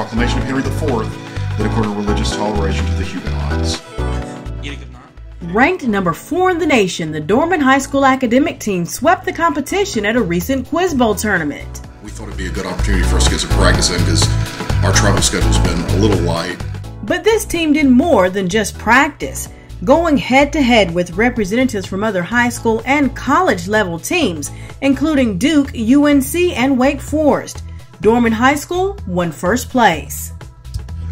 proclamation of Henry IV that accorded religious toleration to the Huguenots. Ranked number 4 in the nation, the Dorman High School academic team swept the competition at a recent Quiz Bowl tournament. We thought it'd be a good opportunity for us to get some practice in because our travel schedule's been a little light. But this team did more than just practice, going head-to-head with representatives from other high school and college-level teams, including Duke, UNC, and Wake Forest. Dorman High School won first place.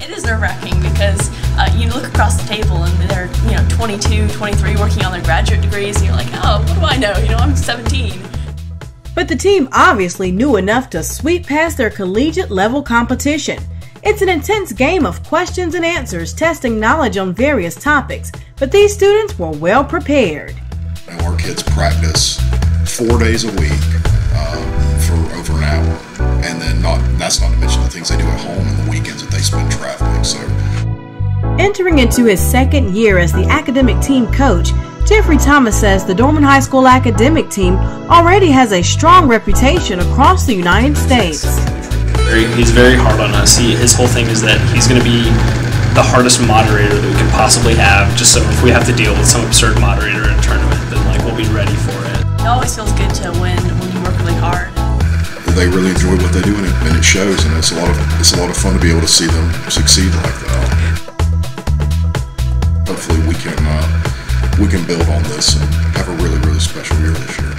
It is nerve-wracking because you look across the table and there are 22, 23 working on their graduate degrees, and you're like, oh, what do I know? I'm 17. But the team obviously knew enough to sweep past their collegiate-level competition. It's an intense game of questions and answers, testing knowledge on various topics, but these students were well prepared. Our kids practice 4 days a week for over an hour, and then that's not to mention the things they do at home and the weekends that they spend traveling. So, entering into his second year as the academic team coach, Jeffrey Thomas says the Dorman High School academic team already has a strong reputation across the United States. He's very hard on us. His whole thing is that he's going to be the hardest moderator that we can possibly have, just so if we have to deal with some absurd moderator in a tournament, then we'll be ready for it. It always feels good to win when you work really hard. They really enjoy what they do, and it shows, and it's a lot of fun to be able to see them succeed like that. Hopefully we can build on this and have a really, really special year this year.